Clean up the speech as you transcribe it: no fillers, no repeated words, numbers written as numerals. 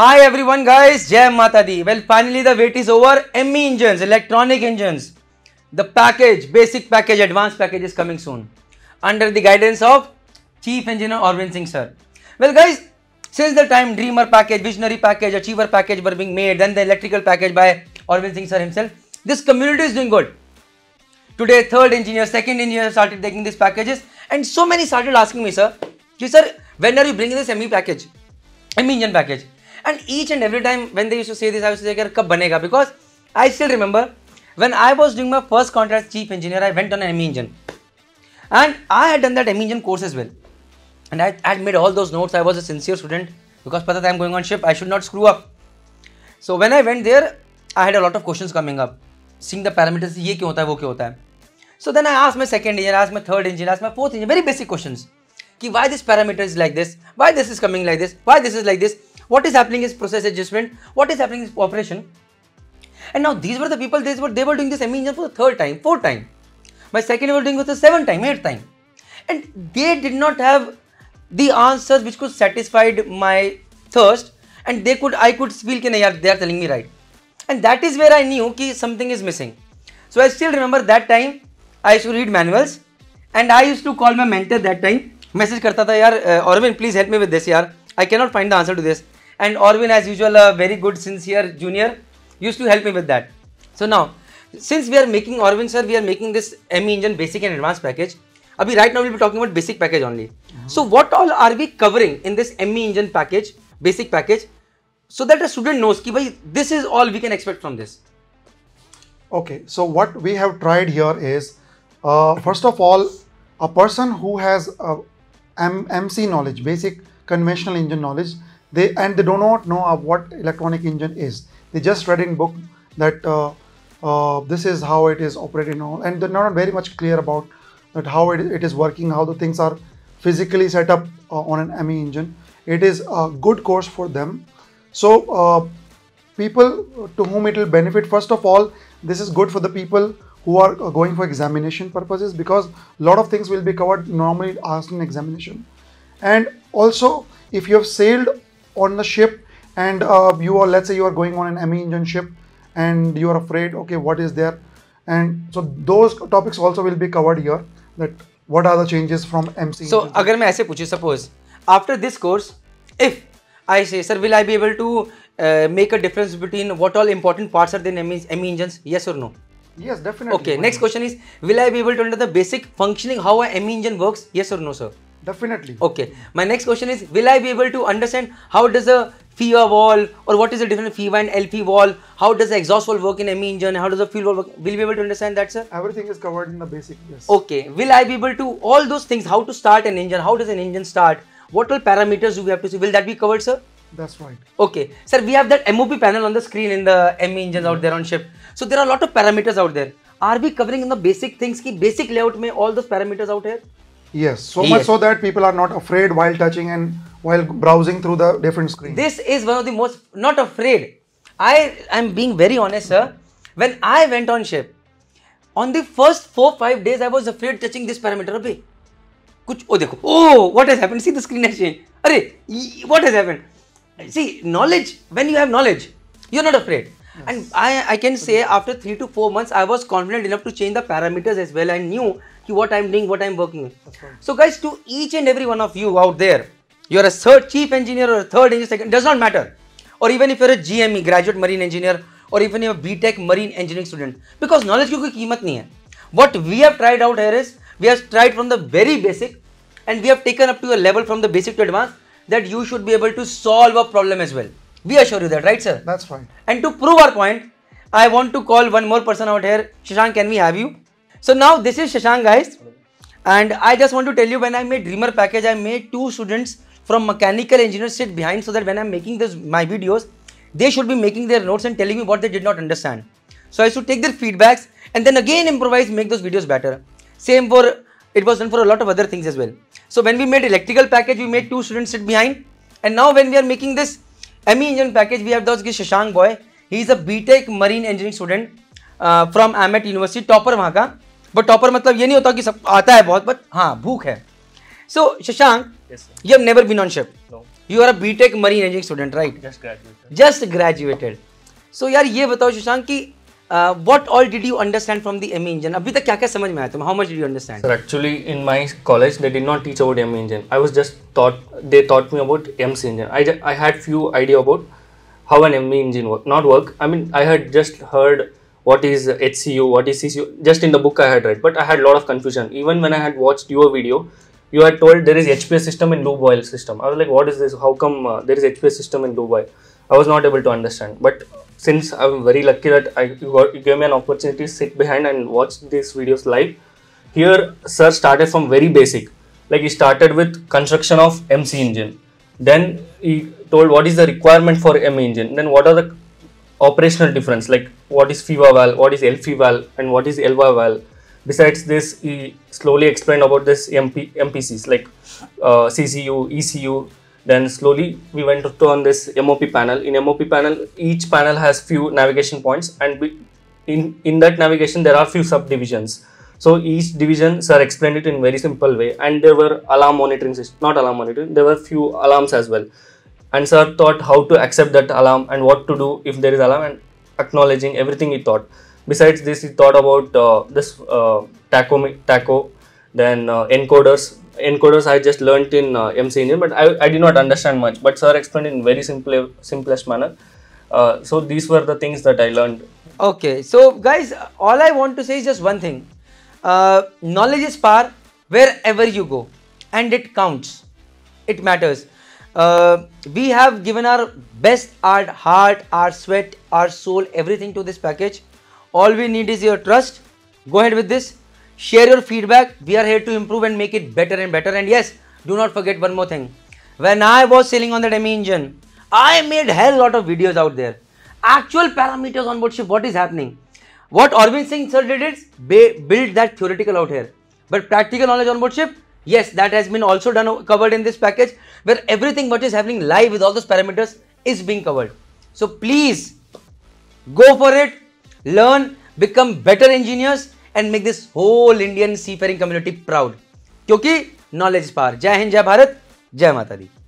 Hi everyone guys, Jai Mata Di. Well, finally the wait is over. ME engines, electronic engines. The package, basic package, advanced package is coming soon. Under the guidance of Chief Engineer Orvin Singh sir. Well guys, since the time Dreamer package, Visionary package, Achiever package were being made, then the electrical package by Orvin Singh sir himself, this community is doing good. Today, third engineer, second engineer started taking these packages and so many started asking me, sir, when are you bringing this ME package, ME engine package? And each and every time when they used to say this, I used to say, "Kab banega?" Because I still remember when I was doing my first contract as chief engineer, I went on an ME engine. And I had done that ME engine course as well. And I had made all those notes. I was a sincere student because pata tha, I'm going on ship. I should not screw up. So when I went there, I had a lot of questions coming up. Seeing the parameters, ye kya hota hai, wo kya hota hai. So then I asked my second engineer, I asked my third engineer, I asked my fourth engineer, very basic questions. Ki why this parameter is like this? Why this is coming like this? Why this is like this? What is happening is process adjustment, what is happening is operation. And now these were the people, they were doing this ME engine for the third time, fourth time. My second they were doing it for the seventh time, eighth time. And they did not have the answers which could satisfy my thirst, and I could feel that they are telling me right. And that is where I knew that something is missing. So I still remember that time, I used to read manuals and I used to call my mentor that time, message karta tha, yaar, Orvin, please help me with this, yaar. I cannot find the answer to this. And Orvin, as usual, a very good, sincere junior, used to help me with that. So now, since we are making, Orvin sir, we are making this ME engine basic and advanced package. Abhi right now, we'll be talking about basic package only. So what all are we covering in this ME engine package, basic package, so that a student knows ki bhai, this is all we can expect from this. Okay, so what we have tried here is, first of all, a person who has MMC knowledge, basic conventional engine knowledge, they do not know of what electronic engine is. They just read in book that this is how it is operated and all, and they're not very much clear about that how it is working, how the things are physically set up on an ME engine. It is a good course for them. So people to whom it will benefit, first of all, this is good for the people who are going for examination purposes, because a lot of things will be covered normally asked in examination. And also, if you have sailed on the ship and you are, let's say you are going on an ME engine ship and you are afraid, okay, what is there? And so those topics also will be covered here, that what are the changes from MC. So agar main aise puche, suppose after this course, if I say, sir, will I be able to make a difference between what all important parts are in ME engines? Yes or no? Yes, definitely. Okay, next question is, will I be able to understand the basic functioning, how a ME engine works? Yes or no, sir? Definitely. Okay. My next question is, will I be able to understand how does a FIVA valve, or what is the difference between FIVA and LFI valve? How does the exhaust valve work in ME engine? How does the fuel valve work? Will you be able to understand that, sir? Everything is covered in the basic, yes. Okay. Will I be able to, all those things, how to start an engine, how does an engine start? What all parameters do we have to see? Will that be covered, sir? That's right. Okay. Sir, we have that MOP panel on the screen in the ME engines out there on ship. So there are a lot of parameters out there. Are we covering in the basic things, ki basic layout mein all those parameters out here? Yes, so much so that people are not afraid while touching and while browsing through the different screens. This is one of the most, not afraid. I'm being very honest, sir. When I went on ship, on the first 4-5 days, I was afraid touching this parameter. Abhi, kuch, oh, dekho, oh, what has happened? See, the screen has changed. Arre, what has happened? See, knowledge, when you have knowledge, you're not afraid. Yes. And I can say after 3 to 4 months, I was confident enough to change the parameters as well. I knew what I'm doing, what I'm working with. Right. So guys, to each and every one of you out there, you're a third chief engineer or a third engineer, second, does not matter. Or even if you're a GME, graduate marine engineer, or even you're a BTech marine engineering student, because knowledge ki koi qeemat nahi hai. What we have tried out here is, we have tried from the very basic and we have taken up to a level from the basic to advanced, that you should be able to solve a problem as well. We assure you that, right sir? That's fine. And to prove our point, I want to call one more person out here. Shashank, can we have you? So now this is Shashank guys, and I just want to tell you, when I made Dreamer package, I made 2 students from mechanical engineers sit behind, so that when I'm making this, my videos, they should be making their notes and telling me what they did not understand. So I should take their feedbacks and then again improvise, make those videos better. Same for, it was done for a lot of other things as well. So when we made electrical package, we made 2 students sit behind, and now when we are making this ME engine package, we have those Shashank boy. He is a BTech marine engineering student from Amet University, topper wahan ka. But topper matlab ye nahi hota ki sab aata hai bahut, but haan bhook hai. So Shashank, yes, you have never been on ship. No. You are a B.Tech marine engineering student, right? Just graduated. Just graduated. So यार ये बताओ शशांक कि what all did you understand from the ME engine? अभी तक क्या क्या समझ में आया तुम्हें? How much did you understand? Sir, actually in my college they did not teach about ME engine. I was just taught, they taught me about MC engine. I had few idea about how an ME engine work, not work. I mean I had just heard what is HCU, what is CCU. Just in the book I had read, but I had lot of confusion. Even when I had watched your video, you had told there is HPS system and low boil system. I was like, what is this? How come there is HPS system and low boil? I was not able to understand. But since I'm very lucky that you gave me an opportunity to sit behind and watch these videos live. Here, sir started from very basic. Like he started with construction of MC engine. Then he told what is the requirement for ME engine. Then what are the operational difference, like what is FIVA valve, what is LFI valve and what is LVA valve. Besides this, he slowly explained about this MPCs like CCU, ECU. Then slowly we went to on this MOP panel. In MOP panel, each panel has few navigation points and in that navigation there are few subdivisions. So each division, sir explained it in very simple way, and there were alarm monitoring system, not alarm monitoring, there were few alarms as well. And sir taught how to accept that alarm and what to do if there is alarm and acknowledging everything he taught. Besides this, he thought about taco, then encoders. Encoders I just learnt in MC engine, but I did not understand much. But sir explained in very simplest manner. So these were the things that I learned. Okay, so guys, all I want to say is just one thing: knowledge is power wherever you go, and it counts. It matters. We have given our best, our heart, our sweat, our soul, everything to this package. All we need is your trust. Go ahead with this. Share your feedback. We are here to improve and make it better and better. And yes, do not forget one more thing. When I was sailing on that ME engine, I made hell lot of videos out there. Actual parameters on board ship, what is happening. What Orvin Singh sir did is build that theoretical out here. But practical knowledge on board ship, yes, that has been also done, covered in this package, where everything what is happening live with all those parameters is being covered. So please go for it. Learn, become better engineers and make this whole Indian seafaring community proud. Kyunki knowledge is power. Jai Hind, Jai Bharat, Jai Mata Di.